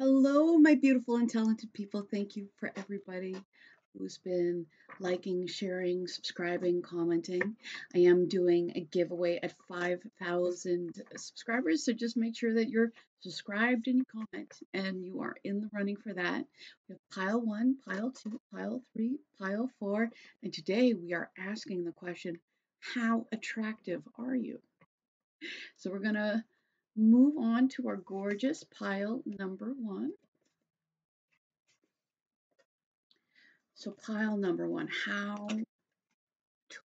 Hello, my beautiful and talented people. Thank you for everybody who's been liking, sharing, subscribing, commenting. I am doing a giveaway at 5,000 subscribers, so just make sure that you're subscribed and you comment, and you are in the running for that. We have pile 1, pile 2, pile 3, pile 4, and today we are asking the question, how attractive are you? So we're going to move on to our gorgeous pile number 1. So pile number 1, how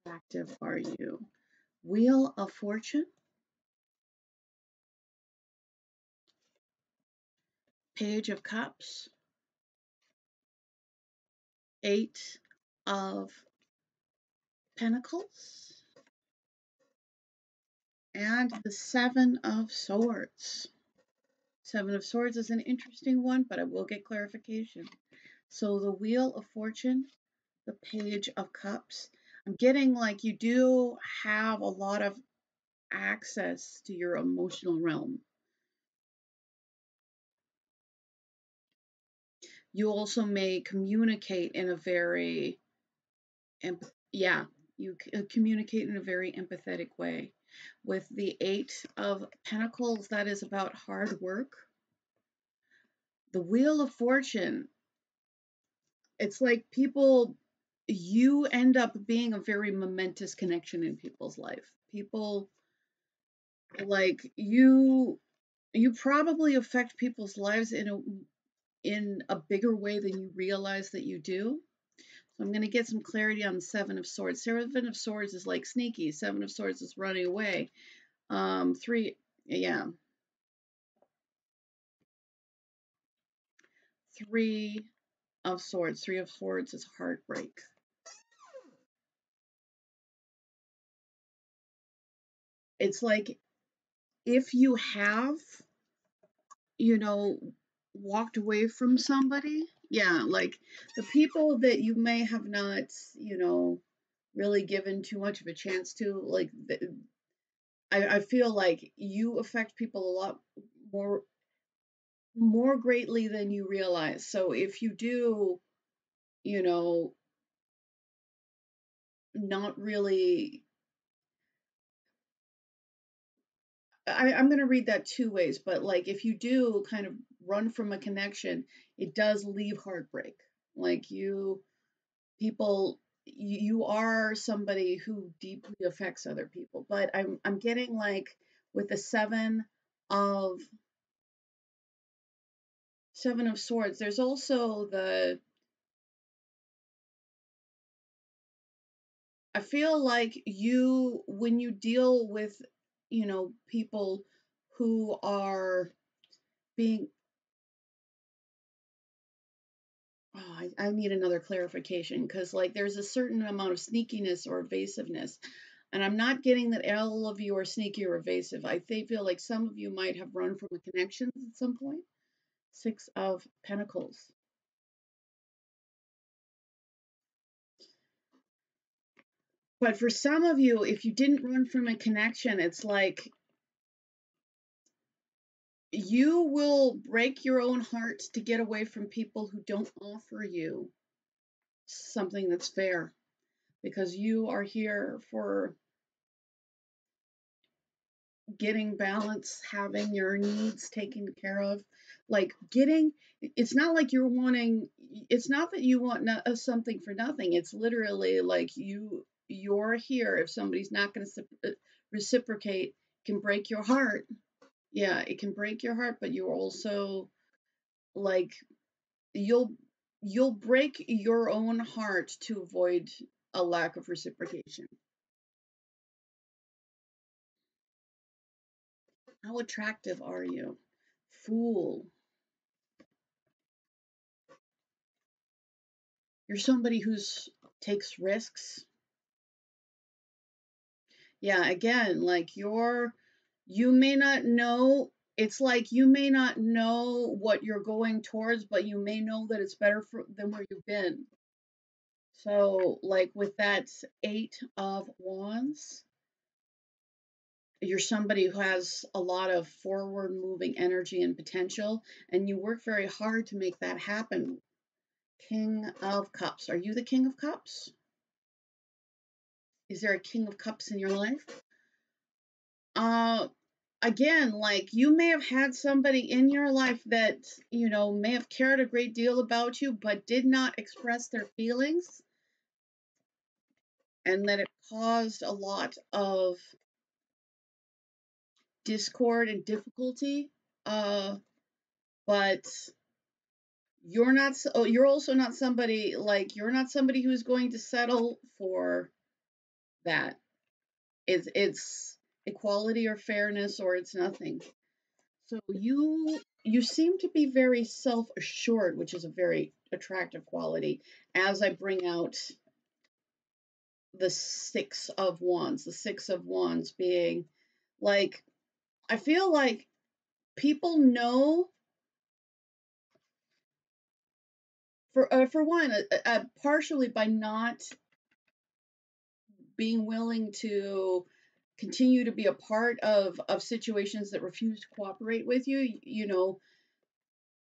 attractive are you? Wheel of Fortune, Page of Cups, 8 of Pentacles, and the 7 of Swords. 7 of Swords is an interesting one, but I will get clarification. So the Wheel of Fortune, the Page of Cups. I'm getting like you do have a lot of access to your emotional realm. You also may communicate in a very, empathetic way. With the 8 of Pentacles, that is about hard work. The Wheel of Fortune, it's like people, you end up being a very momentous connection in people's life. People, like, you probably affect people's lives in a bigger way than you realize that you do. So I'm going to get some clarity on the 7 of Swords. 7 of Swords is like sneaky. 7 of Swords is running away. 3 of Swords. 3 of Swords is heartbreak. It's like if you have, walked away from somebody, like the people that you may have not, really given too much of a chance to, like, I feel like you affect people a lot more greatly than you realize. So if you do, not really, I'm going to read that two ways, but like if you do kind of run from a connection, it does leave heartbreak. Like you are somebody who deeply affects other people. But I'm getting like with the 7 of Swords, there's also the, I feel like you, when you deal with, people who are being, I need another clarification, because like there's a certain amount of sneakiness or evasiveness, and I'm not getting that all of you are sneaky or evasive. I feel like some of you might have run from a connection at some point. 6 of Pentacles. But for some of you, if you didn't run from a connection, it's like you will break your own heart to get away from people who don't offer you something that's fair, because you are here for getting balance, having your needs taken care of, like getting, it's not like you're wanting, it's not that you want something for nothing. It's literally like you're here. If somebody's not going to reciprocate, can break your heart. Yeah, it can break your heart, but you're also like you'll break your own heart to avoid a lack of reciprocation. How attractive are you? Fool. You're somebody who takes risks. Yeah, again, like you may not know, it's like you may not know what you're going towards, but you may know that it's better than where you've been. So, like with that 8 of Wands, you're somebody who has a lot of forward moving energy and potential, and you work very hard to make that happen. King of Cups. Are you the King of Cups? Is there a King of Cups in your life? Again, like, you may have had somebody in your life that, you know, may have cared a great deal about you, but did not express their feelings, and that it caused a lot of discord and difficulty. But you're not, you're also not somebody, like, you're not somebody who's going to settle for that. It's equality or fairness, or it's nothing. So you seem to be very self-assured, which is a very attractive quality, as I bring out the Six of Wands. The Six of Wands being, like, I feel like people know, for one, partially by not being willing to continue to be a part of situations that refuse to cooperate with you.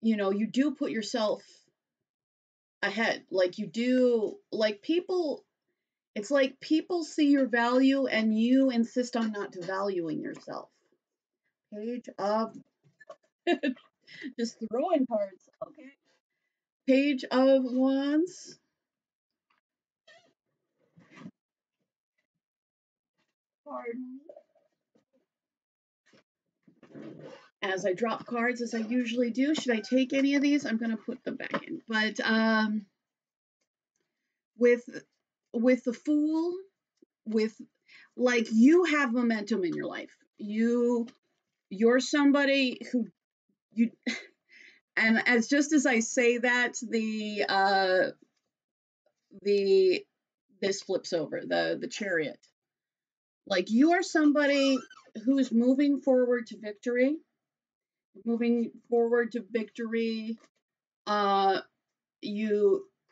You do put yourself ahead. Like, you do, like, people, it's like people see your value and you insist on not devaluing yourself. Page of, just throwing cards, okay. Page of Wands. As I drop cards, as I usually do, should I take any of these? I'm going to put them back in. But with the Fool, with, like, you have momentum in your life. You're somebody who you, and as just as I say that, this flips over, the Chariot. Like, you are somebody who's moving forward to victory, you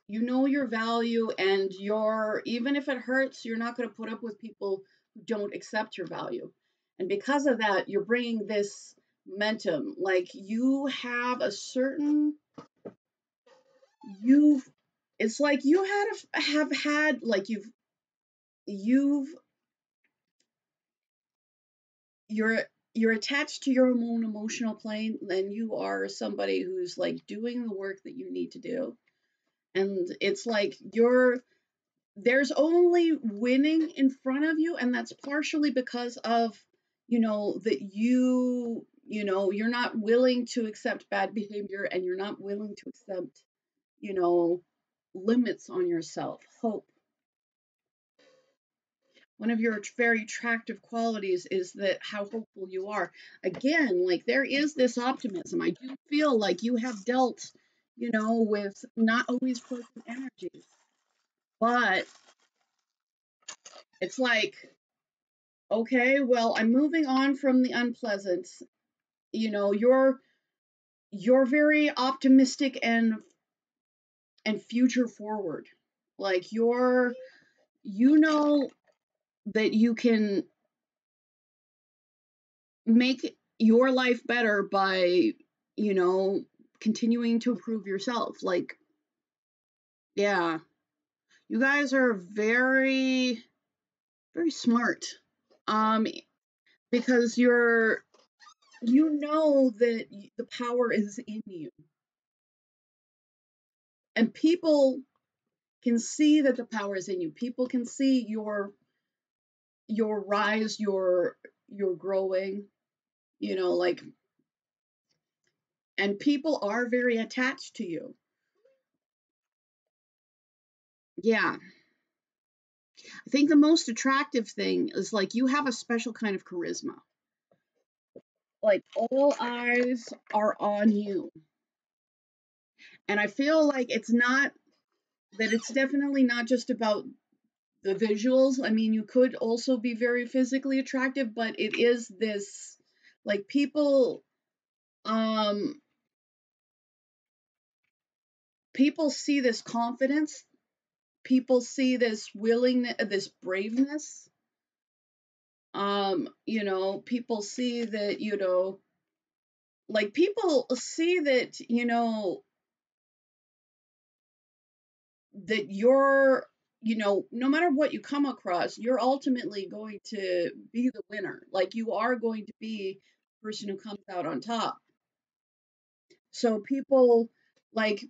know your value, and you're, even if it hurts, you're not going to put up with people who don't accept your value. And because of that, you're bringing this momentum. Like, you have a certain, it's like you you're attached to your own emotional plane, and you are somebody who's, like, doing the work that you need to do. And it's like there's only winning in front of you, and that's partially because of, that you're not willing to accept bad behavior, and you're not willing to accept, limits on yourself. Hope. One of your very attractive qualities is that how hopeful you are. Again, like, there is this optimism. I do feel like you have dealt, with not always pleasant energies, but it's like, okay, well, I'm moving on from the unpleasant. You're very optimistic and future forward. Like, that you can make your life better by, continuing to improve yourself. Like, yeah, you guys are very, very smart. Because that the power is in you, and people can see that the power is in you. People can see your rise, you're growing, and people are very attached to you. Yeah. I think the most attractive thing is, like, you have a special kind of charisma. Like, all eyes are on you. And I feel like it's definitely not just about the visuals. I mean, you could also be very physically attractive, but it is this, like, people see this confidence, people see this willingness, this braveness, People see that, that you're, no matter what you come across, you're ultimately going to be the winner. Like, you are going to be the person who comes out on top. So like,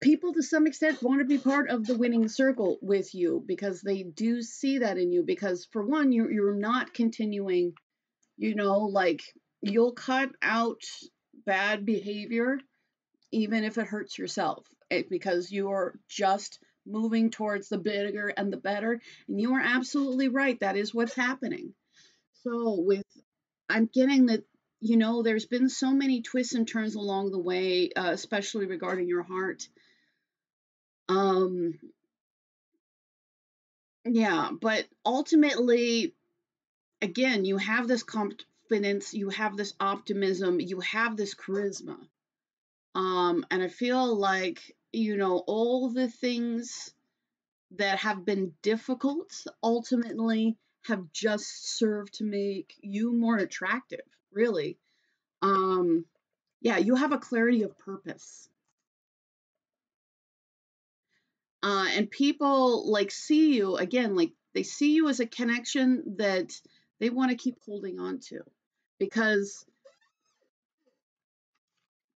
people to some extent want to be part of the winning circle with you because they do see that in you. Because for one, you're not continuing, you'll cut out bad behavior, even if it hurts yourself, because you are just moving towards the bigger and the better. And you are absolutely right. That is what's happening. So I'm getting that, there's been so many twists and turns along the way, especially regarding your heart. Yeah, but ultimately, again, you have this confidence, you have this optimism, you have this charisma. And I feel like, all the things that have been difficult ultimately have just served to make you more attractive, really. Yeah, you have a clarity of purpose. And people see you again, they see you as a connection that they want to keep holding on to, because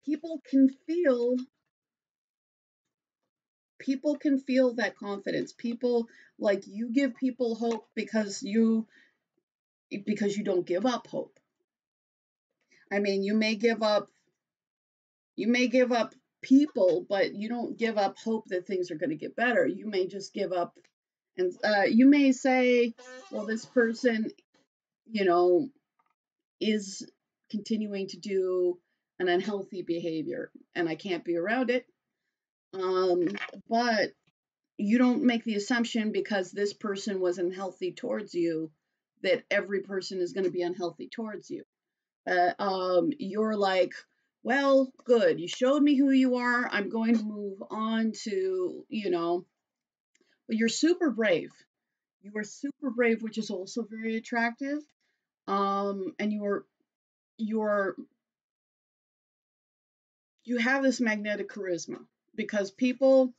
people can feel that confidence. You give people hope because you don't give up hope. I mean, you may give up people, but you don't give up hope that things are going to get better. You may just give up, and you may say, well, this person, is continuing to do an unhealthy behavior and I can't be around it. But you don't make the assumption, because this person was unhealthy towards you, that every person is going to be unhealthy towards you. You're like, well, good. You showed me who you are. I'm going to move on to, but you're super brave. You are super brave, which is also very attractive. And you have this magnetic charisma, because people,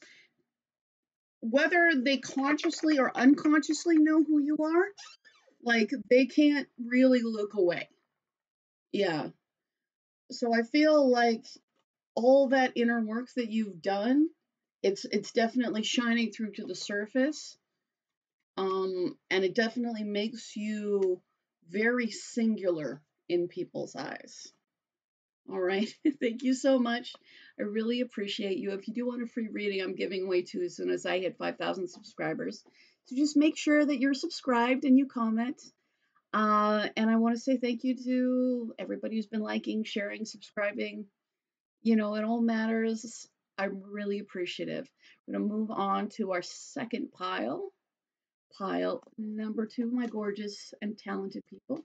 whether they consciously or unconsciously know who you are, they can't really look away. Yeah. So I feel like all that inner work that you've done, it's definitely shining through to the surface. And it definitely makes you very singular in people's eyes. All right. Thank you so much. I really appreciate you. If you do want a free reading, I'm giving away two as soon as I hit 5,000 subscribers. So just make sure that you're subscribed and you comment. And I want to say thank you to everybody who's been liking, sharing, subscribing. It all matters. I'm really appreciative. We're going to move on to our second pile. Pile number two, my gorgeous and talented people.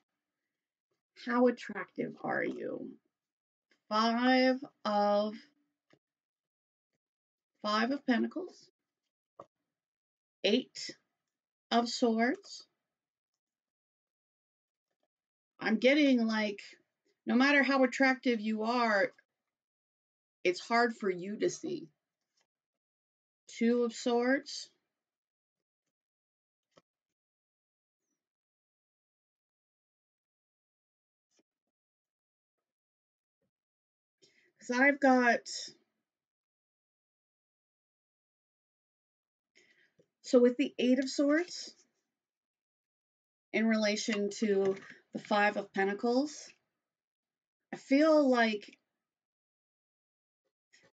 How attractive are you? Five of Pentacles. Eight of Swords. I'm getting no matter how attractive you are, it's hard for you to see. Two of Swords. Because I've got, so with the Eight of Swords in relation to the Five of Pentacles, I feel like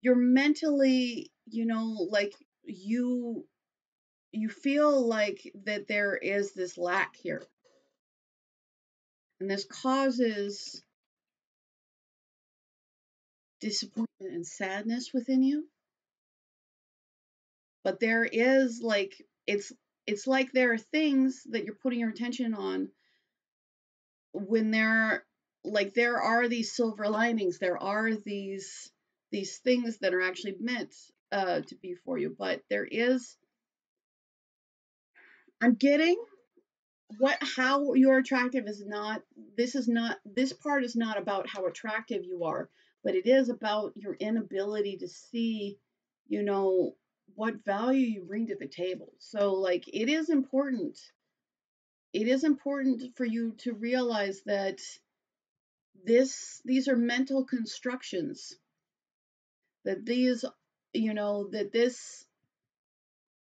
you're mentally, you feel like that there is this lack here. And this causes disappointment and sadness within you. But there is it's like there are things that you're putting your attention on, when there are these silver linings, there are these things that are actually meant to be for you. But I'm getting how you're attractive is not, this part is not about how attractive you are, but it is about your inability to see, you know, what value you bring to the table. So like, it is important for you to realize that these are mental constructions, that these, you know, that this,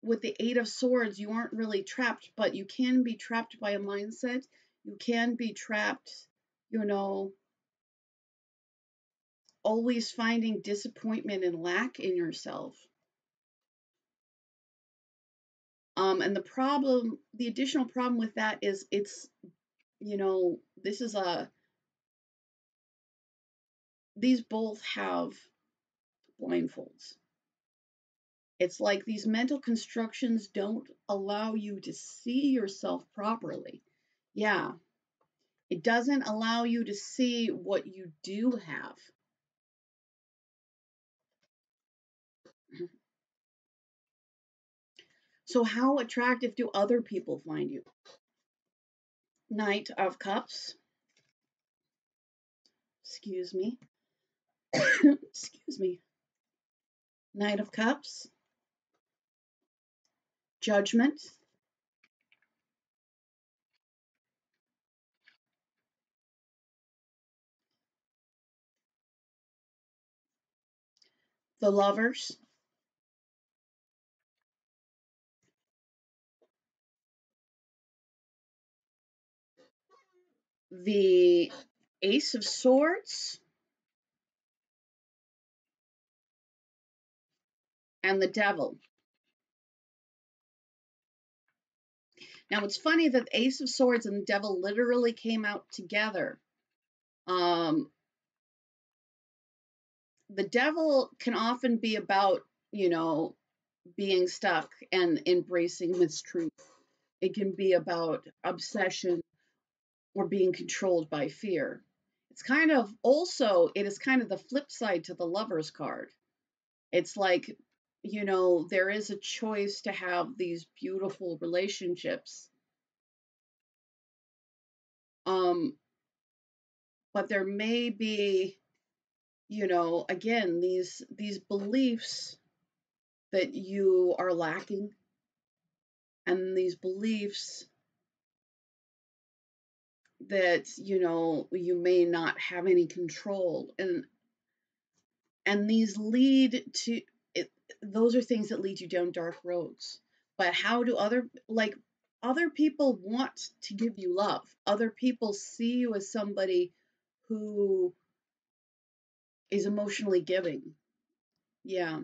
with the Eight of Swords, you aren't really trapped, but you can be trapped by a mindset. You can be trapped, you know, always finding disappointment and lack in yourself. And the additional problem with that is it's, you know, this is a, these both have blindfolds. It's like these mental constructions don't allow you to see yourself properly. Yeah. It doesn't allow you to see what you do have. So how attractive do other people find you? Knight of Cups. Excuse me. Excuse me. Knight of Cups. Judgment, the Lovers, the Ace of Swords, and the Devil. Now, it's funny that the Ace of Swords and the Devil literally came out together. The Devil can often be about, you know, being stuck and embracing mistruth. It can be about obsession or being controlled by fear. It's kind of also, it is kind of the flip side to the Lovers card. It's like, you know, there is a choice to have these beautiful relationships. But there may be, you know, again, these beliefs that you are lacking, and these beliefs that, you know, you may not have any control, and these lead to, those are things that lead you down dark roads. But how do other people want to give you love? Other people see you as somebody who is emotionally giving. Yeah.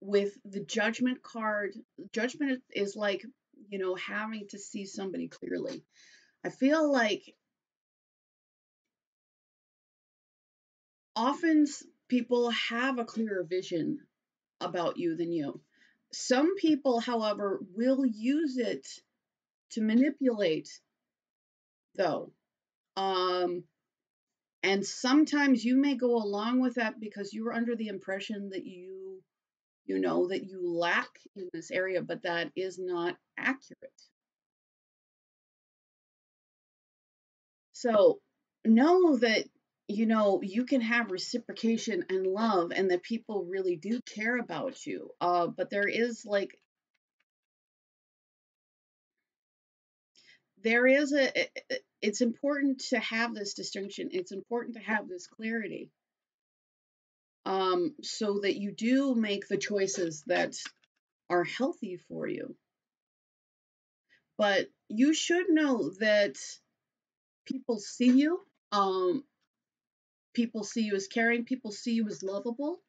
With the Judgment card, judgment is like, you know, having to see somebody clearly. I feel like often people have a clearer vision about you than you. Some people, however, will use it to manipulate, though. And sometimes you may go along with that because you're under the impression that you know, that you lack in this area, but that is not accurate. So know that, you know, you can have reciprocation and love, and that people really do care about you. But it's important to have this distinction. It's important to have this clarity, so that you do make the choices that are healthy for you. But you should know that people see you. People see you as caring. People see you as lovable.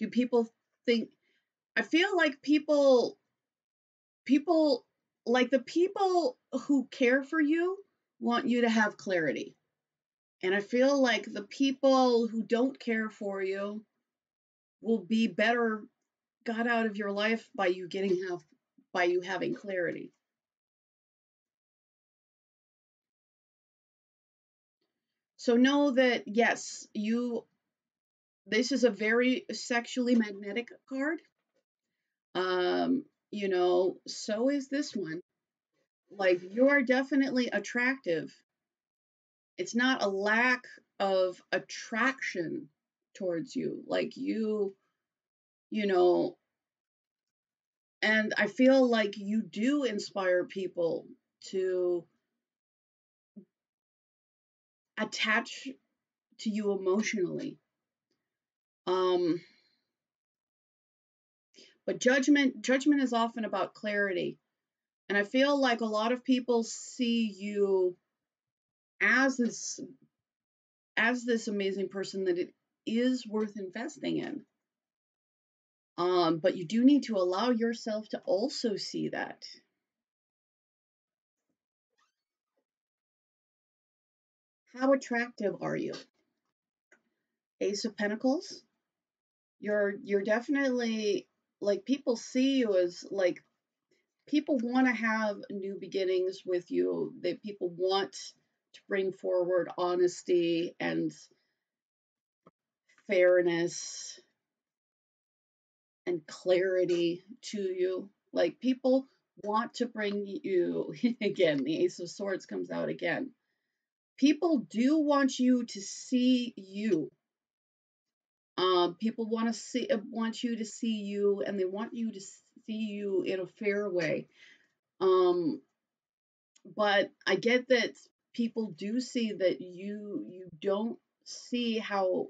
Do people think? I feel like people like the people who care for you want you to have clarity. And I feel like the people who don't care for you will be better got out of your life by you getting help, by you having clarity. So know that, yes, This is a very sexually magnetic card. You know, so is this one. Like, you are definitely attractive. It's not a lack of attraction towards you. Like, you know, and I feel like you do inspire people to attach to you emotionally. But judgment is often about clarity. And I feel like a lot of people see you as this amazing person that it is worth investing in. But you do need to allow yourself to also see that. How attractive are you? Ace of Pentacles. You're definitely, like, people see you as, like, people want to have new beginnings with you. That people want to bring forward honesty and fairness and clarity to you. Like, people want to bring you, again, the Ace of Swords comes out again. People do want you to see you. People want you to see you, and they want you to see you in a fair way. But I get that people do see that you don't see how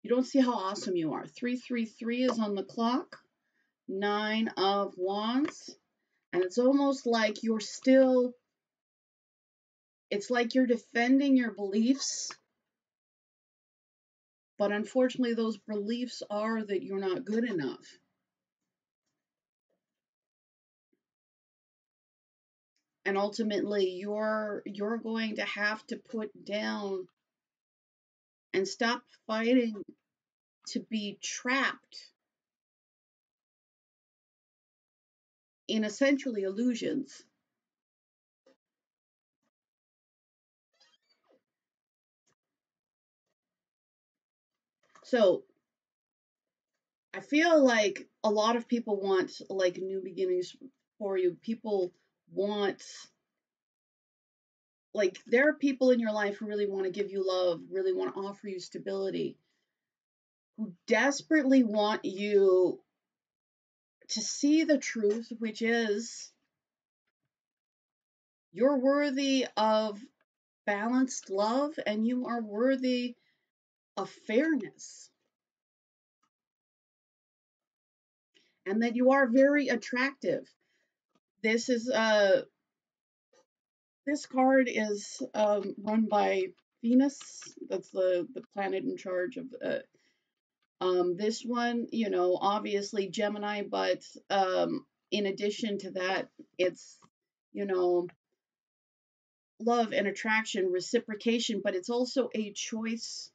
awesome you are. 333 is on the clock. 9 of Wands, and it's almost like you're still. It's like you're defending your beliefs. But unfortunately, those beliefs are that you're not good enough. And ultimately, you're going to have to put down and stop fighting to be trapped in essentially illusions. So I feel like a lot of people want, like, new beginnings for you. People want, like, there are people in your life who really want to give you love, really want to offer you stability, who desperately want you to see the truth, which is you're worthy of balanced love and you are worthy of fairness, and that you are very attractive. This is this card is run by Venus. That's the planet in charge of this one. You know, obviously Gemini, but in addition to that, it's, you know, love and attraction, reciprocation, but it's also a choice.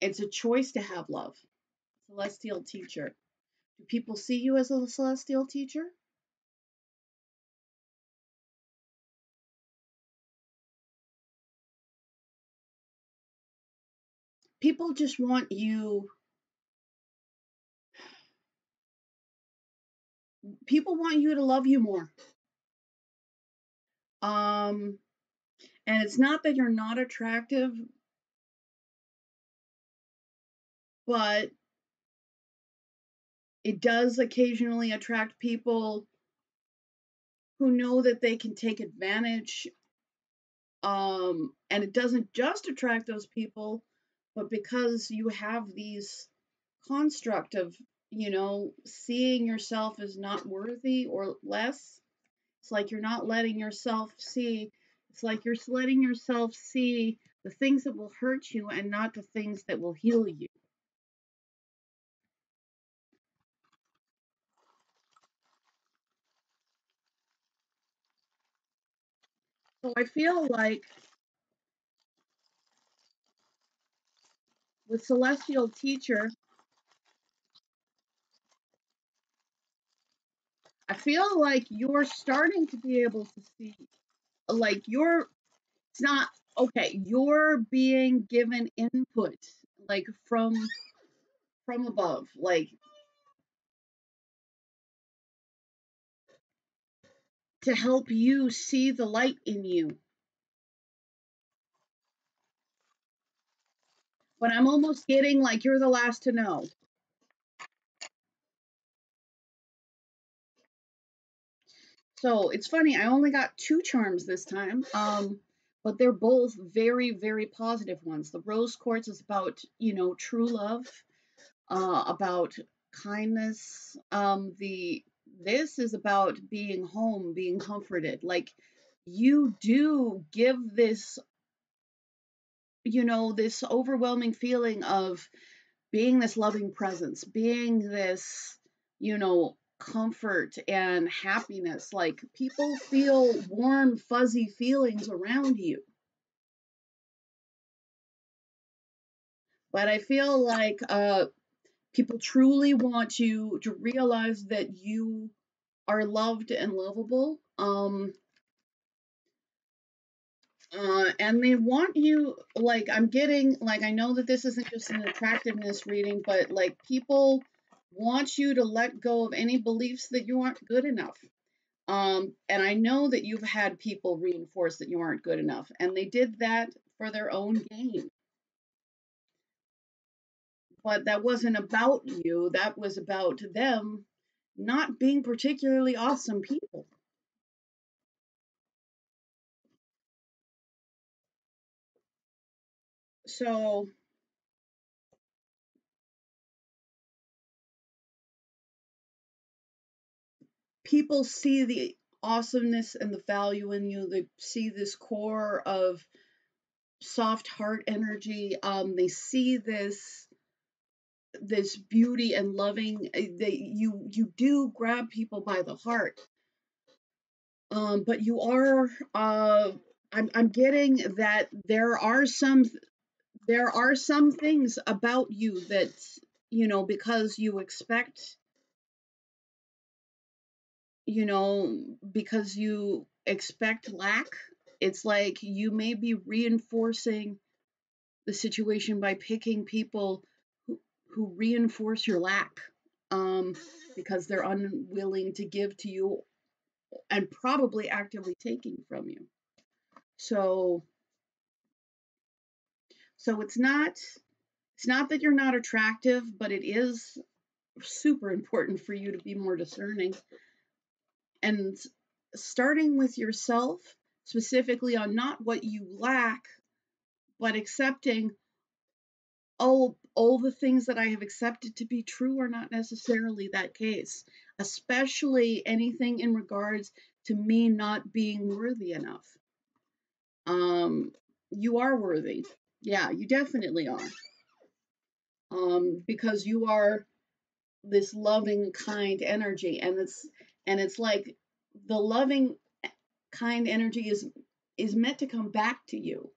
It's a choice to have love. Celestial teacher. Do people see you as a celestial teacher? People just want you. People want you to love you more. And it's not that you're not attractive, but it does occasionally attract people who know that they can take advantage. And it doesn't just attract those people, but because you have these construct of, you know, seeing yourself as not worthy or less, it's like you're not letting yourself see. It's like you're letting yourself see the things that will hurt you and not the things that will heal you. So I feel like with Celestial Teacher, I feel like you're starting to be able to see, like, you're, it's not okay, you're being given input like from above, like to help you see the light in you. But I'm almost getting like you're the last to know. So it's funny, I only got two charms this time, but they're both very, very positive ones. The Rose Quartz is about, you know, true love, about kindness. This is about being home, being comforted. Like, you do give this, you know, this overwhelming feeling of being this loving presence, being this, you know, comfort and happiness. Like, people feel warm, fuzzy feelings around you. But I feel like people truly want you to realize that you are loved and lovable. And they want you, like, I'm getting, like, I know that this isn't just an attractiveness reading, but, like, people want you to let go of any beliefs that you aren't good enough. And I know that you've had people reinforce that you aren't good enough, and they did that for their own gain. But that wasn't about you, that was about them not being particularly awesome people. So, people see the awesomeness and the value in you. They see this core of soft heart energy. They see this beauty and loving. You do grab people by the heart. But you are, I'm getting that there are some things about you that, you know, because you expect, you know, because you expect lack, it's like you may be reinforcing the situation by picking people who reinforce your lack, because they're unwilling to give to you and probably actively taking from you. So it's not that you're not attractive, but it is super important for you to be more discerning. And starting with yourself, specifically on not what you lack, but accepting, oh, all the things that I have accepted to be true are not necessarily that case, especially anything in regards to me not being worthy enough. You are worthy. Yeah, you definitely are. Because you are this loving, kind energy, and it's like the loving, kind energy is meant to come back to you,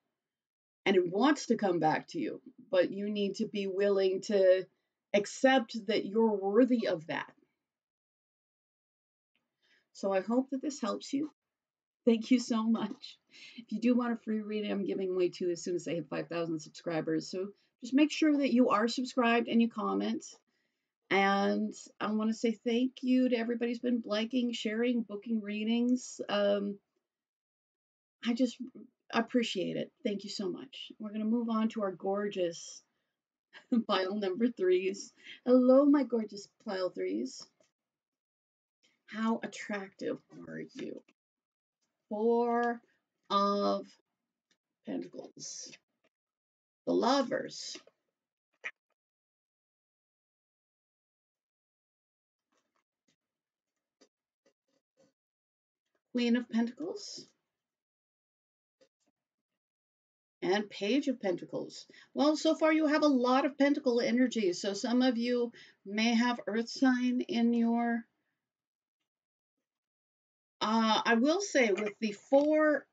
and it wants to come back to you, but you need to be willing to accept that you're worthy of that. So I hope that this helps you. Thank you so much. If you do want a free reading, I'm giving away two as soon as I hit 5,000 subscribers. So just make sure that you are subscribed and you comment. And I want to say thank you to everybody who's been liking, sharing, booking readings. I just appreciate it. Thank you so much. We're going to move on to our gorgeous pile number 3s. Hello, my gorgeous pile 3s. How attractive are you? 4 of Pentacles. The Lovers. Queen of Pentacles. And Page of Pentacles. Well, so far you have a lot of pentacle energy. So some of you may have earth sign in your... I will say with the four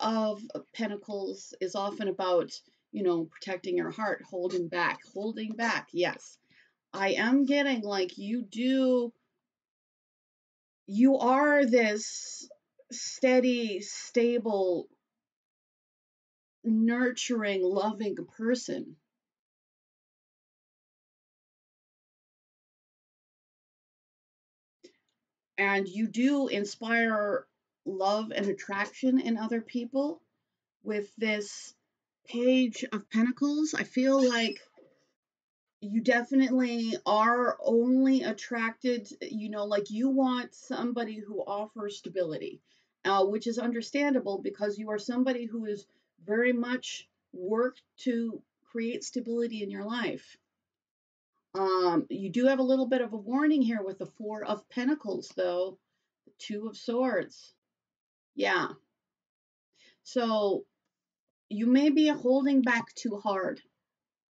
of Pentacles is often about, you know, protecting your heart, holding back. Yes, I am getting like you are this steady, stable, nurturing, loving person. And you do inspire love and attraction in other people with this Page of Pentacles. I feel like you definitely are only attracted, you know, like you want somebody who offers stability, which is understandable because you are somebody who is very much worked to create stability in your life. You do have a little bit of a warning here with the Four of Pentacles, though. The Two of Swords. Yeah. So you may be holding back too hard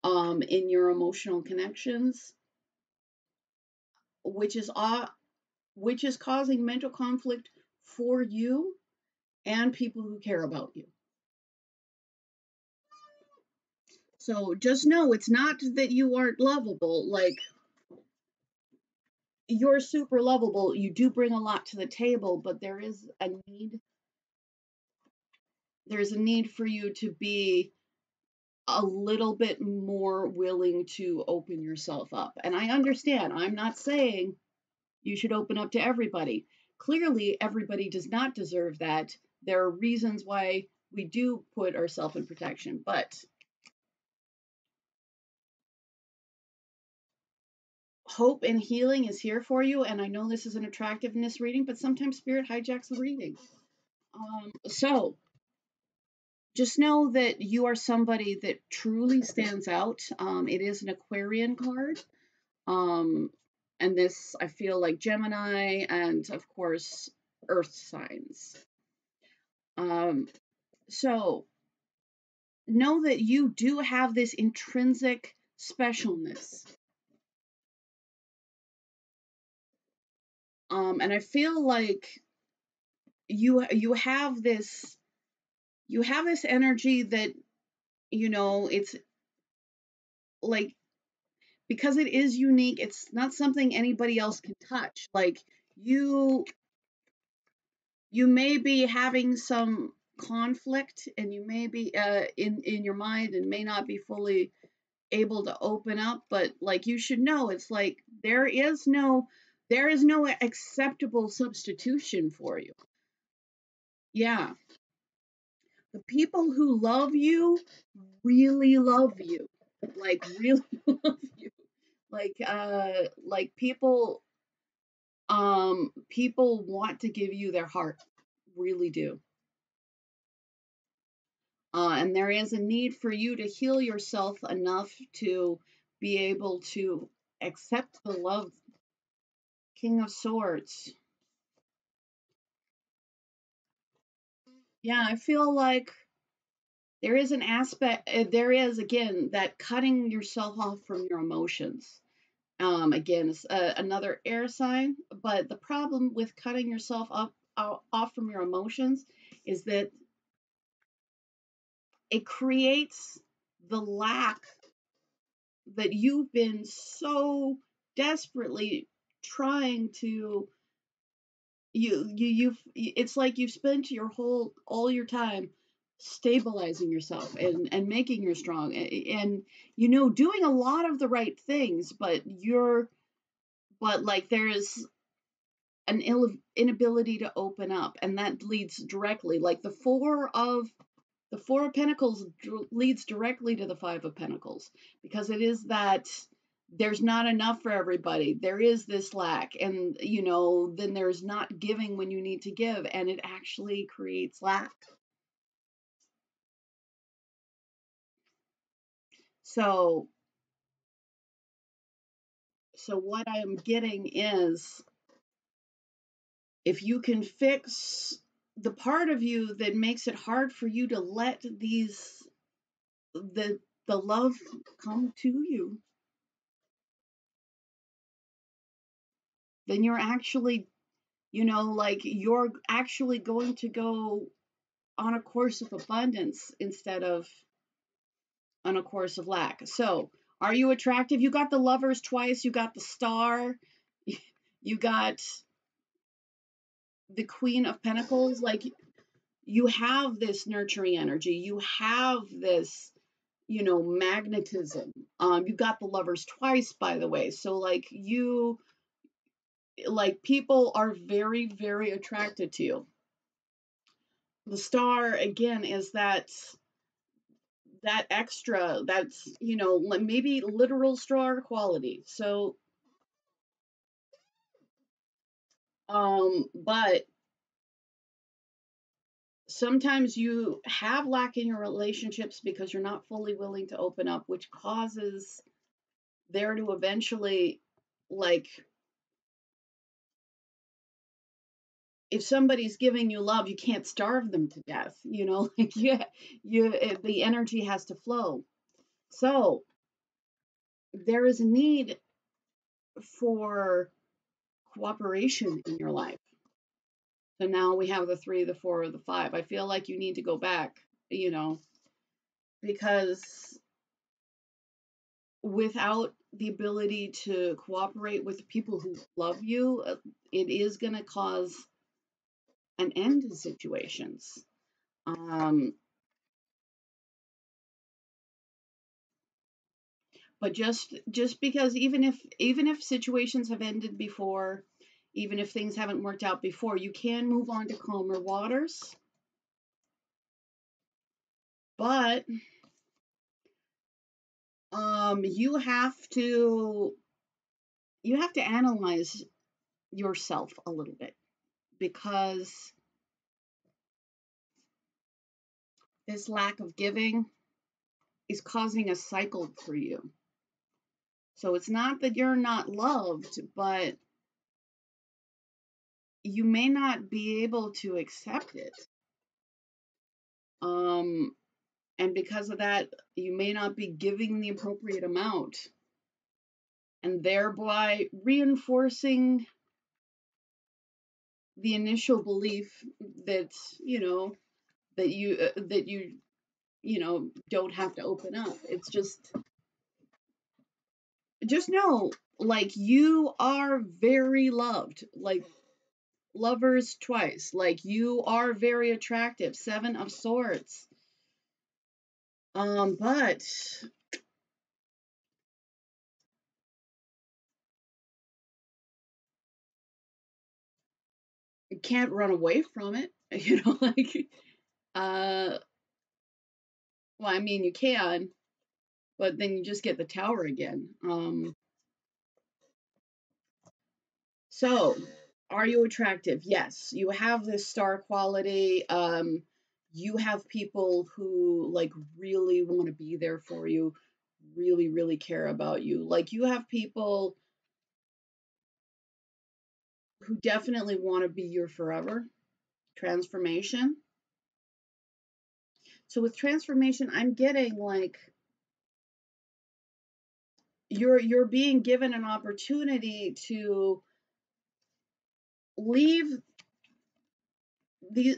in your emotional connections, which is causing mental conflict for you and people who care about you. So just know it's not that you aren't lovable. Like, you're super lovable. You do bring a lot to the table, but there is a need. There's a need for you to be a little bit more willing to open yourself up. And I understand. I'm not saying you should open up to everybody. Clearly, everybody does not deserve that. There are reasons why we do put ourselves in protection, but hope and healing is here for you, and I know this is an attractiveness reading, but sometimes spirit hijacks the reading. So just know that you are somebody that truly stands out. It is an Aquarian card, and this, I feel like Gemini and, of course, Earth signs. So know that you do have this intrinsic specialness. And I feel like you have this energy that, you know, it's like, because it is unique, it's not something anybody else can touch. Like, you may be having some conflict, and you may be in your mind and may not be fully able to open up, but like, you should know it's like there is no acceptable substitution for you. Yeah. The people who love you really love you. Like, really love you. Like people want to give you their heart. Really do. And there is a need for you to heal yourself enough to be able to accept the love. King of Swords. Yeah, I feel like there is an aspect, there is, again, that cutting yourself off from your emotions. Again, it's another air sign, but the problem with cutting yourself off from your emotions is that it creates the lack that you've been so desperately trying to, it's like you've spent all your time stabilizing yourself and making you strong and you know, doing a lot of the right things, but like there is an inability to open up, and that leads directly, like the four of pentacles leads directly to the five of pentacles, because it is that there's not enough for everybody. There is this lack, and, you know, then there's not giving when you need to give, and it actually creates lack. So what I am getting is, if you can fix the part of you that makes it hard for you to let the love come to you, then you're actually, you know, like you're actually going to go on a course of abundance instead of on a course of lack. So are you attractive? You got the Lovers twice. You got the Star. You got the Queen of Pentacles, like you have this nurturing energy, you have this, you know, magnetism. You got the Lovers twice, by the way. So like you, like people are very, very attracted to you. The Star again is that extra, that's, you know, maybe literal star quality. So, but sometimes you have lack in your relationships because you're not fully willing to open up, which causes there to eventually, like, if somebody's giving you love, you can't starve them to death, you know, like the energy has to flow. So there is a need for cooperation in your life. So now we have the 3, the 4, or the 5. I feel like you need to go back, you know, because without the ability to cooperate with the people who love you, it is going to cause an end to situations. But just because even if situations have ended before, even if things haven't worked out before, you can move on to calmer waters. But you have to analyze yourself a little bit, because this lack of giving is causing a cycle for you. So it's not that you're not loved, but you may not be able to accept it. And because of that, you may not be giving the appropriate amount, and thereby reinforcing the initial belief that, you know, that you don't have to open up. It's just know, like, you are very loved, like Lovers twice, like you are very attractive, 7 of Swords. But you can't run away from it, you know, like, well, I mean, you can, but then you just get the Tower again. So are you attractive? Yes, you have this star quality. You have people who, like, really want to be there for you, really, really care about you. Like, you have people who definitely want to be your forever transformation. So with transformation, I'm getting, like, you're being given an opportunity to leave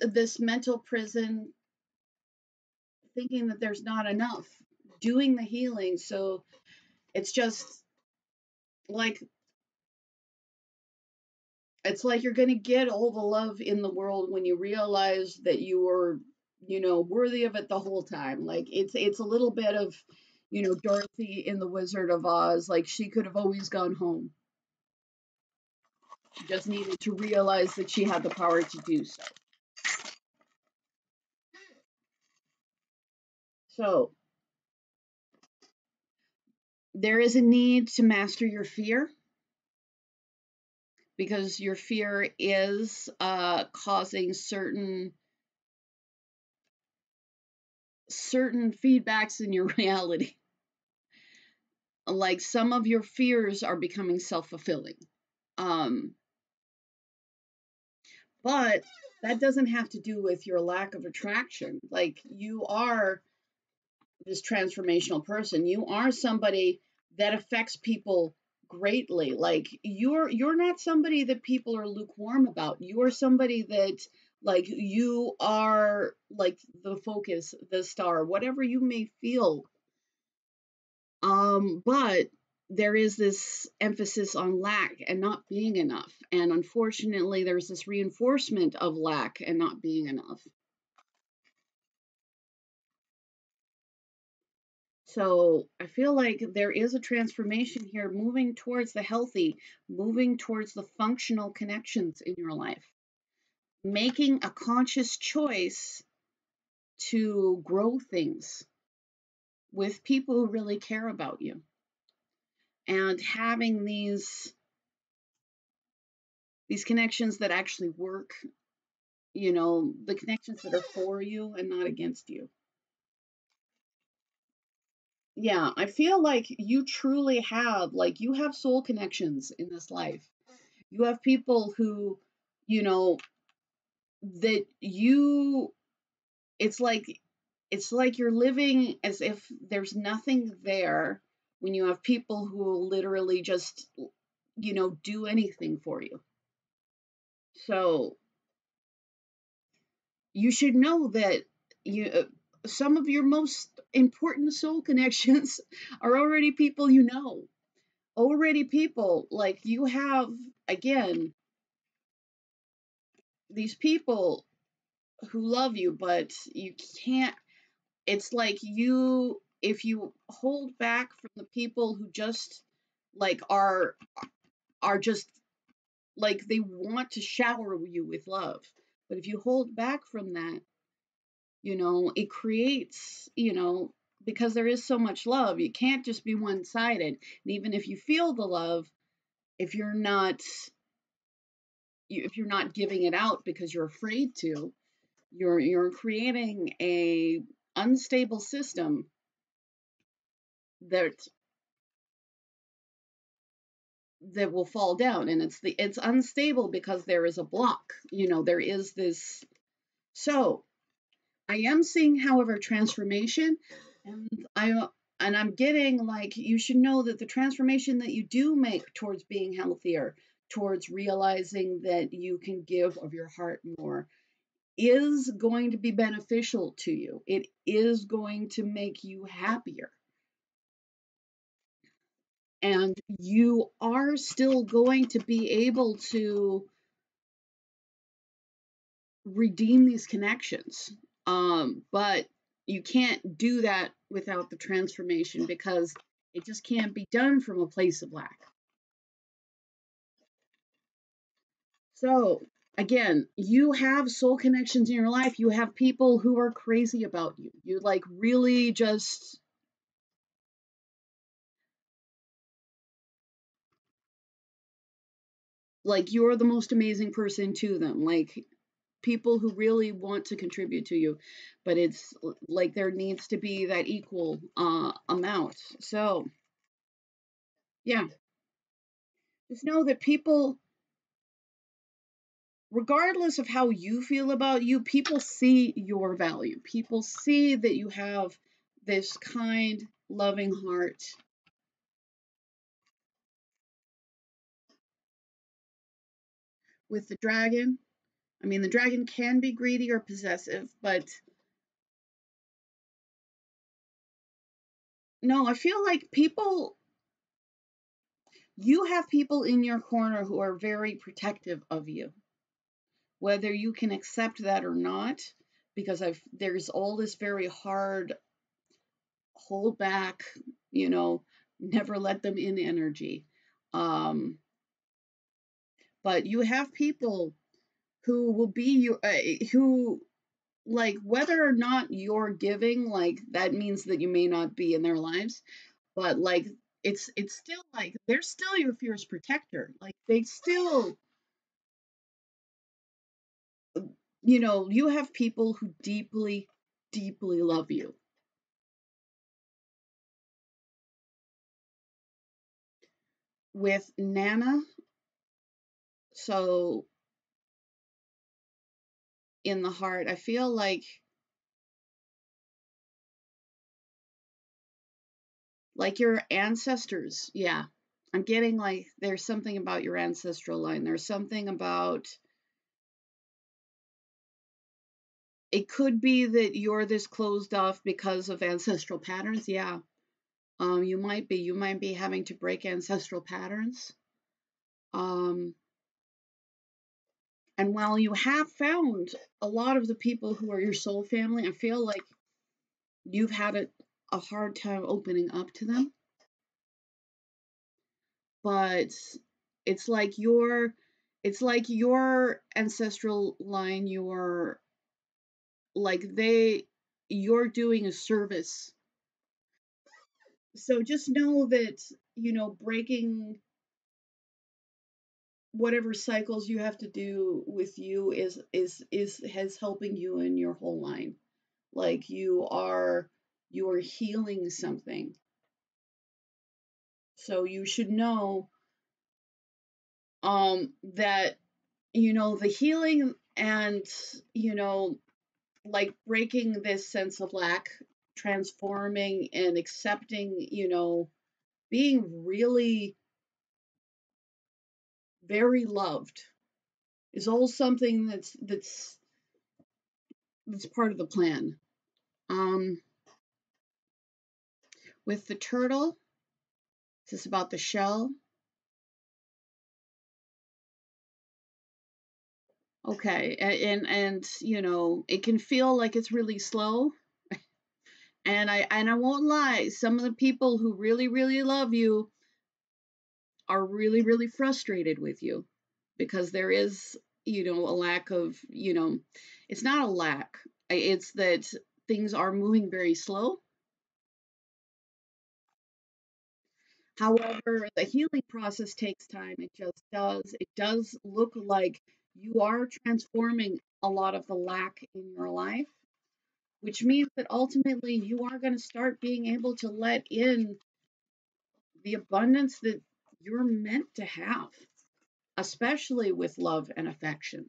this mental prison, thinking that there's not enough, doing the healing. So it's just like, it's like you're going to get all the love in the world when you realize that you were, you know, worthy of it the whole time. Like, it's a little bit of, you know, Dorothy in The Wizard of Oz. Like, she could have always gone home. She just needed to realize that she had the power to do so. So there is a need to master your fear, because your fear is causing certain feedbacks in your reality. Like, some of your fears are becoming self-fulfilling. But that doesn't have to do with your lack of attraction. Like, you are this transformational person. You are somebody that affects people greatly. Like, you're not somebody that people are lukewarm about. You are somebody that, like, you are, like, the focus, the star, whatever you may feel. But there is this emphasis on lack and not being enough. And unfortunately, there's this reinforcement of lack and not being enough. So I feel like there is a transformation here, moving towards the healthy, moving towards the functional connections in your life, making a conscious choice to grow things with people who really care about you, and having these connections that actually work, you know, the connections that are for you and not against you. Yeah, I feel like you truly have, like, you have soul connections in this life. You have people who, you know, that you, it's like you're living as if there's nothing there when you have people who will literally just, you know, do anything for you. So you should know that some of your most important soul connections are already people you know. Already people, like, you have, again, these people who love you, but you can't, it's like you, if you hold back from the people who just, like, are just, like, they want to shower you with love, but if you hold back from that, you know, it creates, you know, because there is so much love, you can't just be one-sided. And even if you feel the love, if you're not giving it out because you're afraid to, you're creating a unstable system that will fall down. And it's unstable because there is a block, you know, there is this. So I am seeing, however, transformation, and I'm getting, like, you should know that the transformation that you do make towards being healthier, towards realizing that you can give of your heart more, is going to be beneficial to you. It is going to make you happier. And you are still going to be able to redeem these connections. But you can't do that without the transformation, because it just can't be done from a place of lack. So again, you have soul connections in your life. You have people who are crazy about you. You, like, really just, like, you're the most amazing person to them. Like, people who really want to contribute to you, but it's like there needs to be that equal amount. So yeah, just know that people, regardless of how you feel about you, people see your value. People see that you have this kind, loving heart. With the dragon, I mean, the dragon can be greedy or possessive, but no, I feel like you have people in your corner who are very protective of you, whether you can accept that or not, because there's all this very hard hold back, you know, never let them in energy. But you have people who will be you, who, like, whether or not you're giving, like, that means that you may not be in their lives, but, like, it's still, like, they're still your fierce protector. Like, they still, you know, you have people who deeply, deeply love you. With Nana, so in the heart, I feel like, your ancestors. Yeah, I'm getting, like, there's something about your ancestral line. There's something about, it could be that you're this closed off because of ancestral patterns. Yeah, You might be having to break ancestral patterns. And while you have found a lot of the people who are your soul family, I feel like you've had a hard time opening up to them. But it's like your ancestral line, you're doing a service. So just know that, you know, breaking whatever cycles you have to do with you is helping you in your whole line. Like you are healing something. So you should know that, you know, the healing and, you know, like breaking this sense of lack, transforming and accepting, you know, being really very loved is all something that's part of the plan. With the turtle, is this about the shell? Okay, and you know, it can feel like it's really slow. And I won't lie, some of the people who really, really love you are really, really frustrated with you because there is, you know, a lack of, you know, it's not a lack. It's that things are moving very slow. However, the healing process takes time. It just does. It does look like you are transforming a lot of the lack in your life, which means that ultimately you are going to start being able to let in the abundance that you're meant to have, especially with love and affection.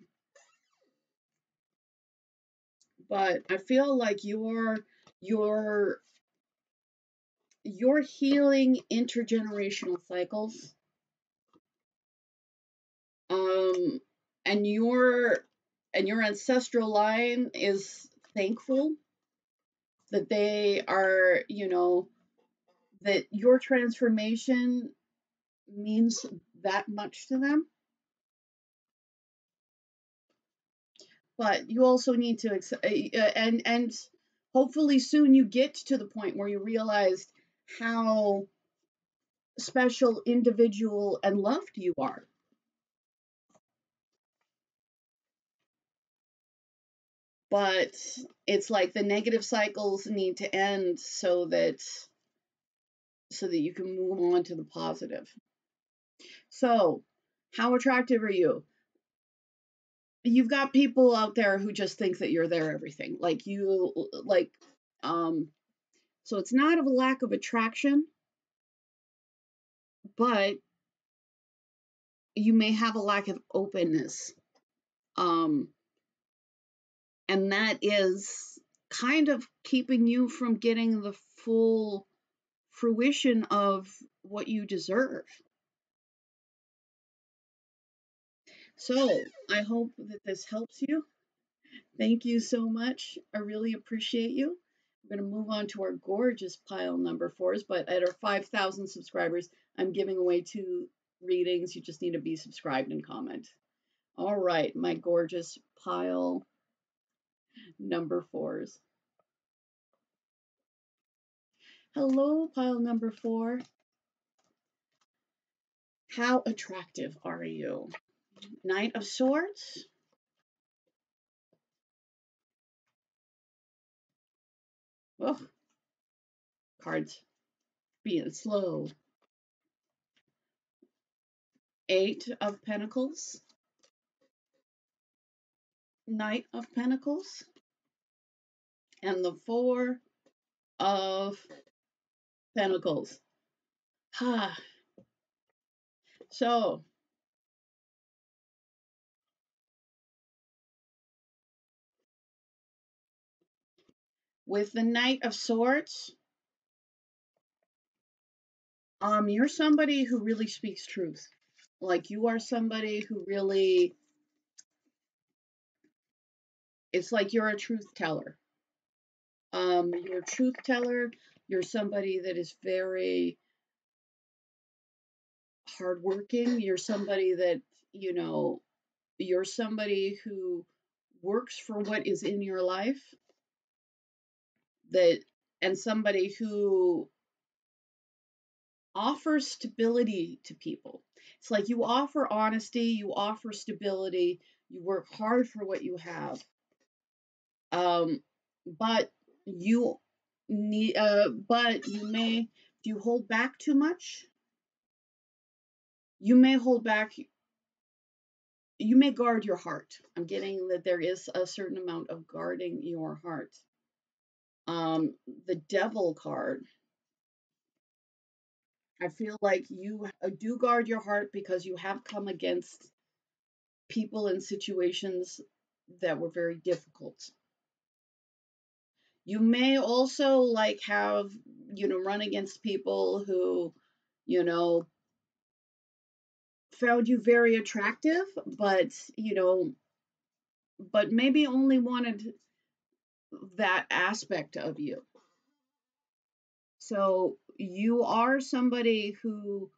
But I feel like you're healing intergenerational cycles, and your ancestral line is thankful that they are, you know, that your transformation means that much to them. But you also need to and hopefully soon you get to the point where you realize how special, individual, and loved you are. But it's like the negative cycles need to end so that you can move on to the positive. So, how attractive are you? You've got people out there who just think that you're their everything. Like so it's not a lack of attraction, but you may have a lack of openness. And that is kind of keeping you from getting the full fruition of what you deserve. So I hope that this helps you. Thank you so much. I really appreciate you. We're going to move on to our gorgeous pile number 4s, but at our 5,000 subscribers, I'm giving away 2 readings. You just need to be subscribed and comment. All right, my gorgeous pile number 4s. Hello, pile number 4. How attractive are you? Knight of Swords. Oh, cards being slow. 8 of Pentacles. Knight of Pentacles. And the 4 of Pentacles. Ha. So, with the Knight of Swords, you're somebody who really speaks truth. Like, you are somebody who really, it's like you're a truth teller. You're a truth teller. You're somebody that is very hardworking. You're somebody that, you know, you're somebody who works for what is in your life, that, and somebody who offers stability to people. It's like you offer honesty, you offer stability, you work hard for what you have, but you need, if you hold back too much, you may hold back. You may guard your heart. I'm getting that there is a certain amount of guarding your heart. The Devil card. I feel like you do guard your heart because you have come against people in situations that were very difficult. You may also like have, you know, run against people who, you know, found you very attractive, but, you know, but maybe only wanted that aspect of you. So you are somebody who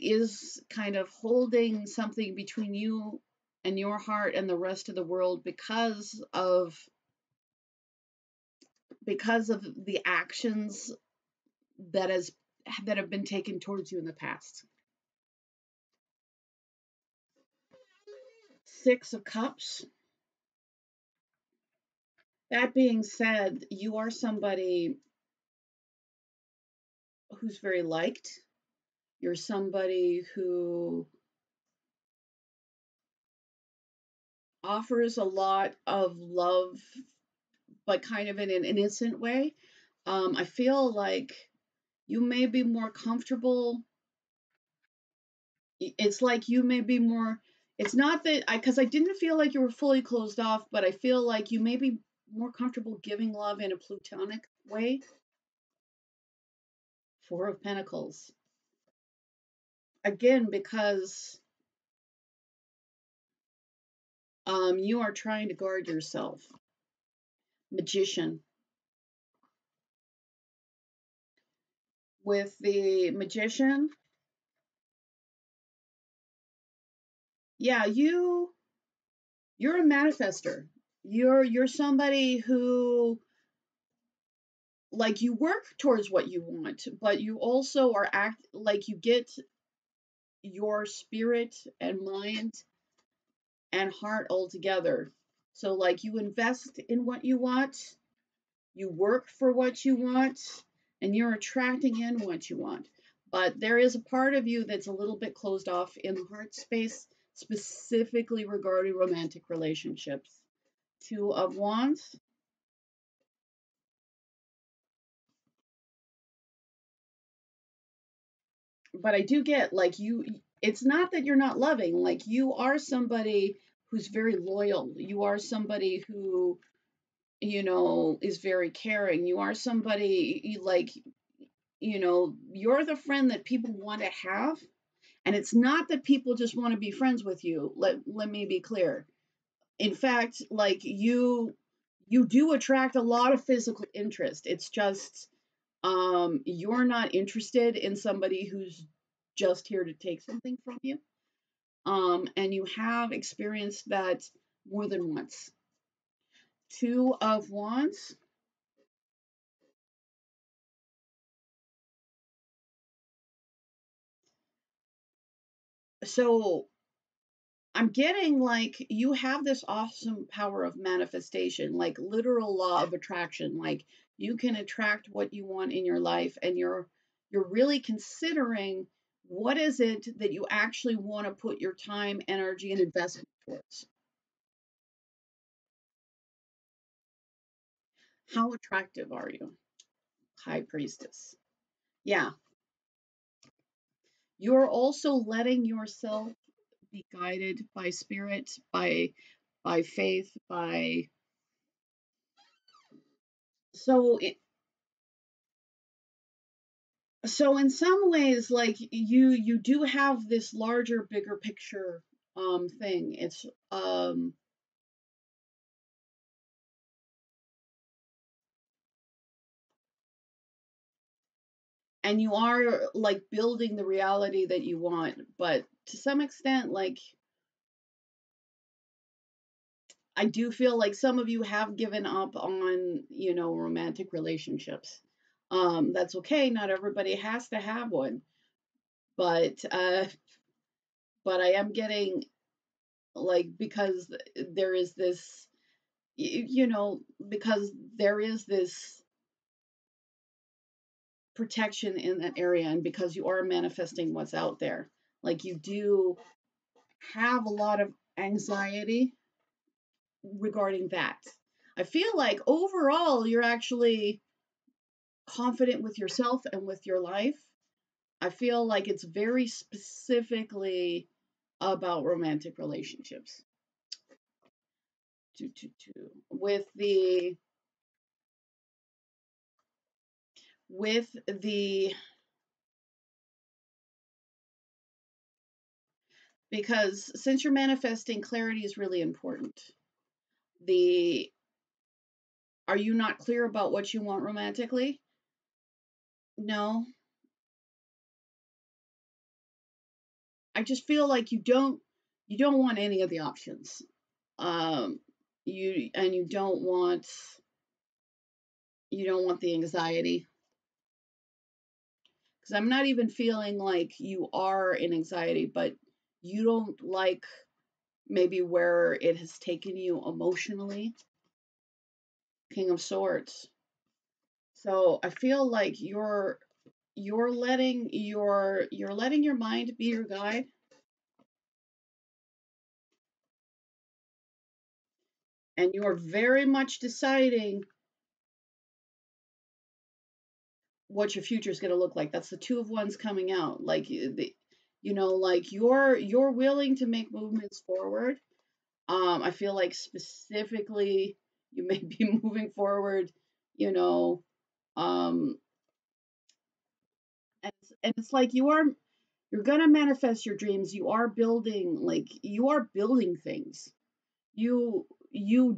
is kind of holding something between you and your heart and the rest of the world because of the actions that have been taken towards you in the past. Six of Cups. That being said, you are somebody who's very liked. You're somebody who offers a lot of love, but kind of in an innocent way. I feel like you may be more comfortable. It's like you may be more... It's not that, because I didn't feel like you were fully closed off, but I feel like you may be more comfortable giving love in a platonic way. Four of Pentacles. Again, because you are trying to guard yourself. Magician. With the Magician... Yeah, you're a manifester. You're somebody who, like, you work towards what you want, but you also are like you get your spirit and mind and heart all together. So like you invest in what you want, you work for what you want, and you're attracting in what you want. But there is a part of you that's a little bit closed off in the heart space, specifically regarding romantic relationships. Two of Wands. But I do get, like, you, it's not that you're not loving, like, you are somebody who's very loyal. You are somebody who, you know, is very caring. You are somebody, like, you know, you're the friend that people want to have. And it's not that people just want to be friends with you. Let me be clear. In fact, like you do attract a lot of physical interest. It's just you're not interested in somebody who's just here to take something from you. And you have experienced that more than once. Two of Wands. So I'm getting like you have this awesome power of manifestation, like literal law of attraction, like you can attract what you want in your life, and you're really considering what is it that you actually want to put your time, energy, and investment towards. How attractive are you? High Priestess. Yeah. You're also letting yourself be guided by spirit, by faith, by... So in some ways, like, you do have this larger, bigger picture thing. It's... and you are like building the reality that you want, but to some extent, like, I do feel like some of you have given up on, you know, romantic relationships. That's okay. Not everybody has to have one, but I am getting, like, because there is this, you know, because there is this protection in that area, and because you are manifesting what's out there, like, you do have a lot of anxiety regarding that. I feel like overall you're actually confident with yourself and with your life. I feel like it's very specifically about romantic relationships. With the because since you're manifesting, clarity is really important. Are you not clear about what you want romantically? No. I just feel like you don't want any of the options. You don't want the anxiety. Because I'm not even feeling like you are in anxiety, but you don't like maybe where it has taken you emotionally. King of Swords. So I feel like you're letting your mind be your guide. And you are very much deciding what your future is going to look like. That's the Two of Wands coming out. Like, you know, like you're willing to make movements forward. I feel like specifically you may be moving forward, you know, and it's like you're going to manifest your dreams. You are building, like, you are building things. You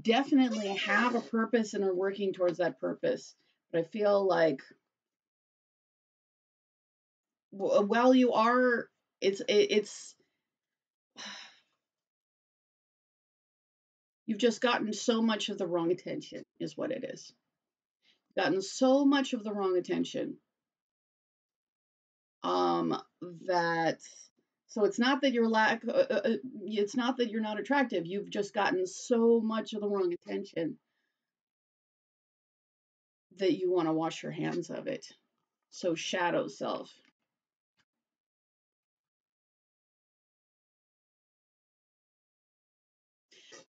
definitely have a purpose and are working towards that purpose. But I feel like while you are, it's you've just gotten so much of the wrong attention is what it is. Gotten so much of the wrong attention that, so it's not that you're it's not that you're not attractive. You've just gotten so much of the wrong attention that you want to wash your hands of it. So shadow self.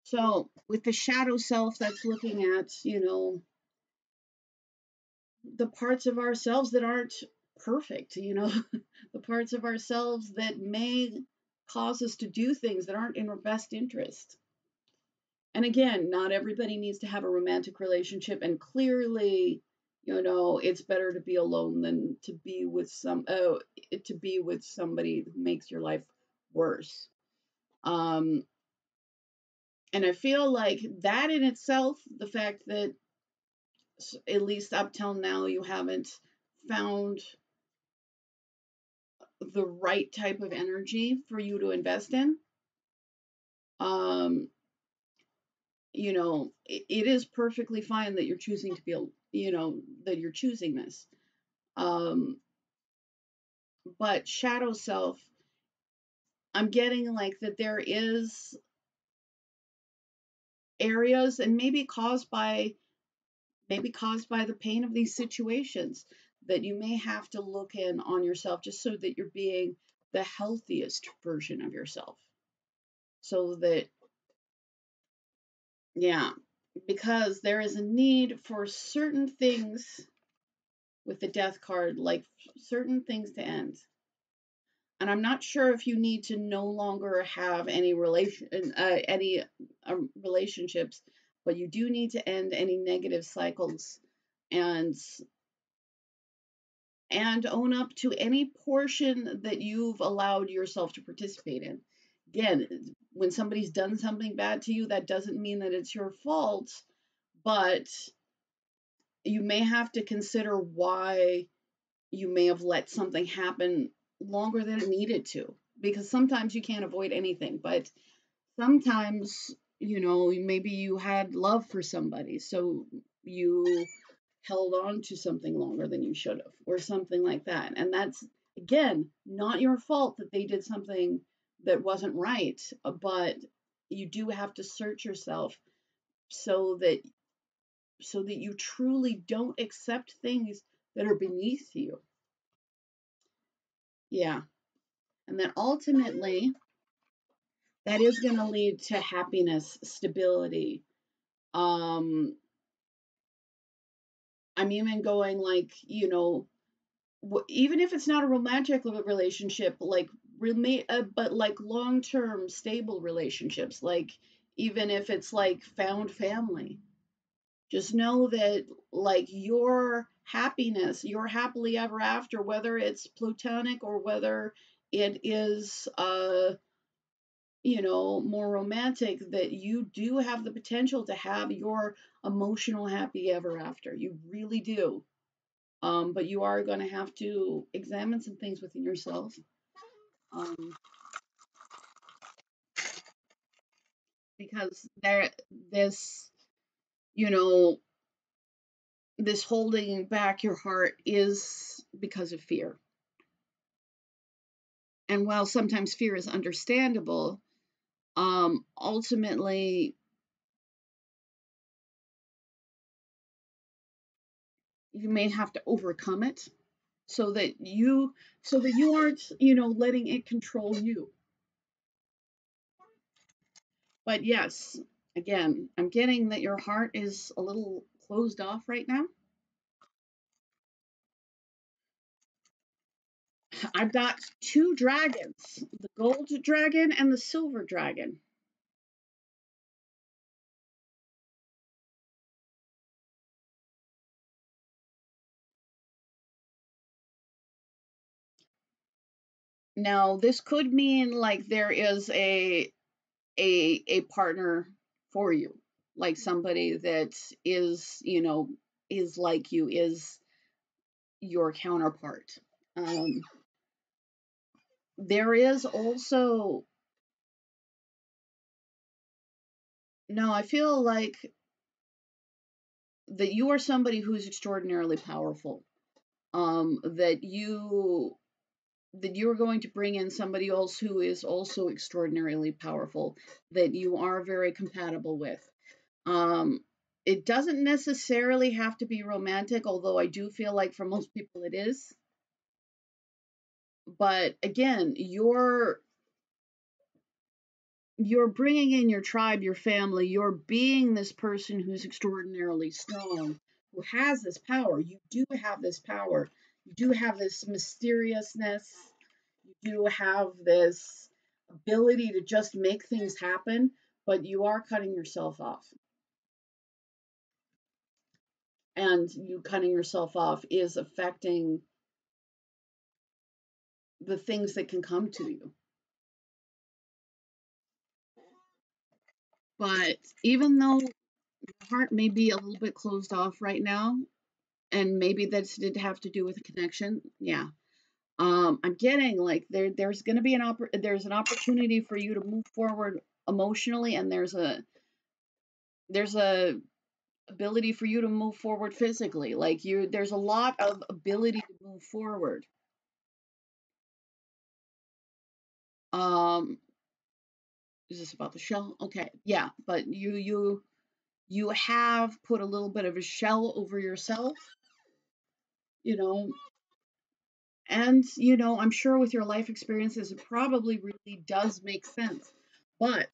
So with the shadow self, that's looking at, you know, the parts of ourselves that aren't perfect, you know, the parts of ourselves that may cause us to do things that aren't in our best interest. And again, not everybody needs to have a romantic relationship, and clearly, you know, it's better to be alone than to be with somebody who makes your life worse. And I feel like that in itself, the fact that at least up till now you haven't found the right type of energy for you to invest in. You know, it is perfectly fine that you're choosing to be, you know, that you're choosing this. But shadow self, I'm getting like that there is areas, and maybe caused by the pain of these situations, that you may have to look in on yourself just so that you're being the healthiest version of yourself. So that, yeah, because there is a need for certain things with the Death card, like certain things to end. And I'm not sure if you need to no longer have any relationships, but you do need to end any negative cycles and own up to any portion that you've allowed yourself to participate in. Again, when somebody's done something bad to you, that doesn't mean that it's your fault, but you may have to consider why you may have let something happen longer than it needed to, because sometimes you can't avoid anything, but sometimes, you know, maybe you had love for somebody, so you held on to something longer than you should have, or something like that. And that's, again, not your fault that they did something that wasn't right, but you do have to search yourself so that you truly don't accept things that are beneath you. Yeah. And then ultimately, that is going to lead to happiness, stability. I'm even going, like, you know, even if it's not a romantic relationship, like, but like long-term stable relationships, like even if it's like found family, just know that, like, your happiness, your happily ever after, whether it's platonic or whether it is, you know, more romantic, that you do have the potential to have your emotional happy ever after. You really do. But you are going to have to examine some things within yourself. Because this holding back your heart is because of fear. And while sometimes fear is understandable, ultimately, you may have to overcome it so that you aren't, you know, letting it control you. But yes, again, I'm getting that your heart is a little closed off right now. I've got two dragons, the gold dragon and the silver dragon. Now, this could mean, like, there is a partner for you, like somebody that is, you know, is like you, is your counterpart. There is also, no, I feel like that you are somebody who is extraordinarily powerful, that you are going to bring in somebody else who is also extraordinarily powerful, that you are very compatible with. It doesn't necessarily have to be romantic, although I do feel like for most people it is. But again, you're bringing in your tribe, your family, you're being this person who's extraordinarily strong, who has this power. You do have this power. You do have this mysteriousness. You do have this ability to just make things happen, but you are cutting yourself off. And you cutting yourself off is affecting the things that can come to you. But even though your heart may be a little bit closed off right now, and maybe that did have to do with a connection. Yeah. I'm getting, like, there's going to be an opportunity for you to move forward emotionally, and there's a ability for you to move forward physically. Like, there's a lot of ability to move forward. Is this about the shell? Okay. Yeah, but you have put a little bit of a shell over yourself. You know, and, you know, I'm sure with your life experiences, it probably really does make sense. But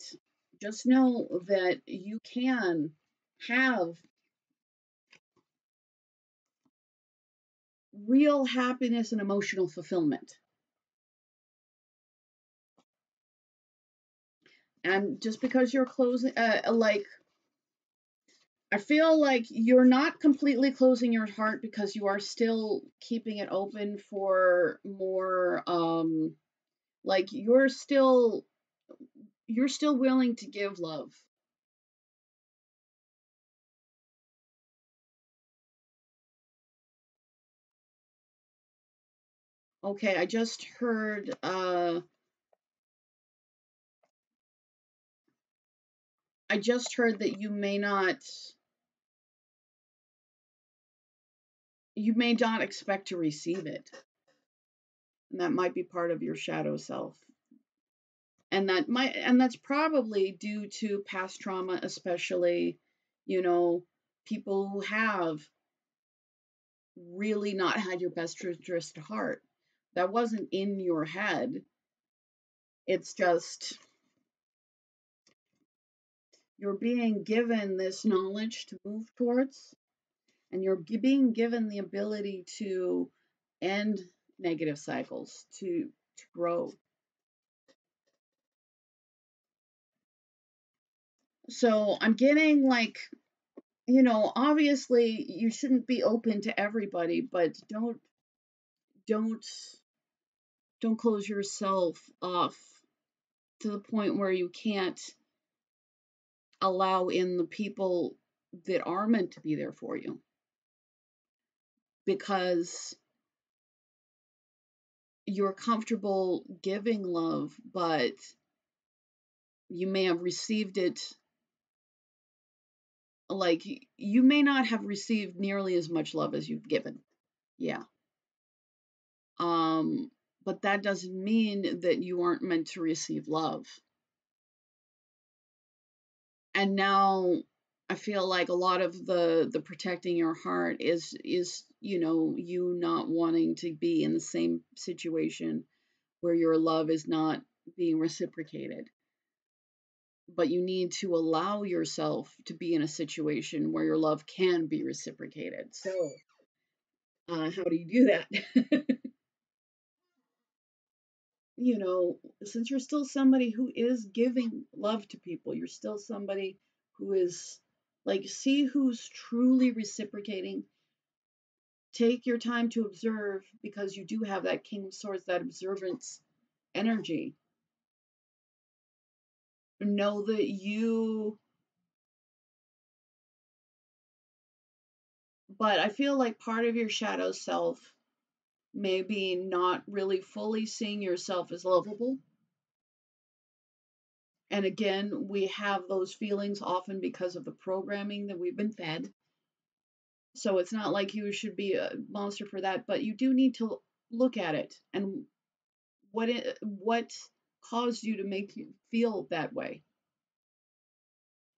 just know that you can have real happiness and emotional fulfillment. And just because you're closing, like, I feel like you're not completely closing your heart, because you are still keeping it open for more, like, you're still willing to give love. Okay, I just heard that you may not expect to receive it. And that might be part of your shadow self. And that's probably due to past trauma, especially, you know, people who have really not had your best interest at heart. That wasn't in your head. It's just you're being given this knowledge to move towards, and you're being given the ability to end negative cycles, to grow. So I'm getting like, you know, obviously you shouldn't be open to everybody, but don't close yourself off to the point where you can't allow in the people that are meant to be there for you. Because you're comfortable giving love, but you may have received it, like, you may not have received nearly as much love as you've given. Yeah. But that doesn't mean that you aren't meant to receive love. And now I feel like a lot of the protecting your heart is, you know, you not wanting to be in the same situation where your love is not being reciprocated. But you need to allow yourself to be in a situation where your love can be reciprocated. So, how do you do that? You know, since you're still somebody who is giving love to people, you're still somebody who is, like, see who's truly reciprocating. Take your time to observe, because you do have that King of Swords, that observance energy. Know that you, but I feel like part of your shadow self may be not really fully seeing yourself as lovable. And again, we have those feelings often because of the programming that we've been fed. So it's not like you should be a monster for that, but you do need to look at it and what caused you to make you feel that way.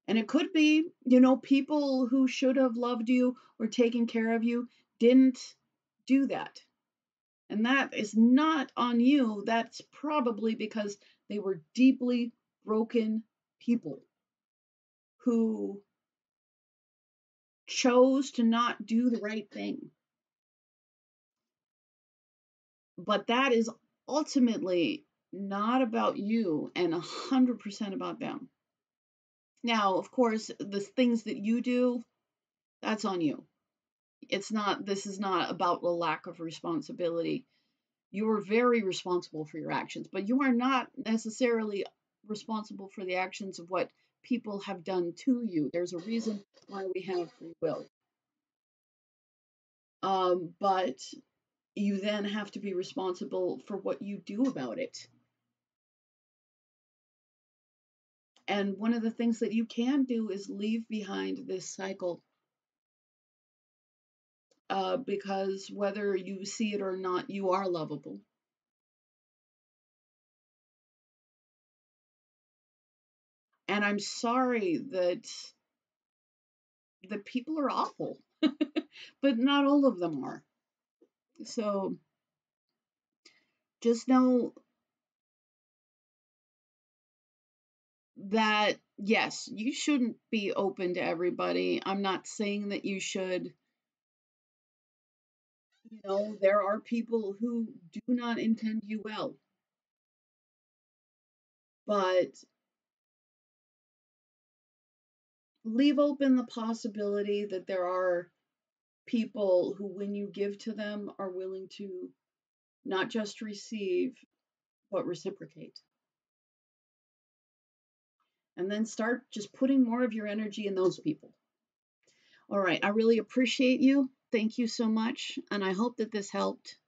And it could be, you know, people who should have loved you or taken care of you didn't do that. And that is not on you. That's probably because they were deeply broken people who chose to not do the right thing. But that is ultimately not about you, and 100% about them. Now, of course, the things that you do, that's on you. It's not, this is not about the lack of responsibility. You are very responsible for your actions, but you are not necessarily responsible for the actions of what people have done to you. There's a reason why we have free will. But you then have to be responsible for what you do about it. And one of the things that you can do is leave behind this cycle. Because whether you see it or not, you are lovable. And I'm sorry that the people are awful, but not all of them are. So just know that, yes, you shouldn't be open to everybody. I'm not saying that you should. You know, there are people who do not intend you well. But leave open the possibility that there are people who, when you give to them, are willing to not just receive, but reciprocate. And then start just putting more of your energy in those people. All right, I really appreciate you. Thank you so much, and I hope that this helped.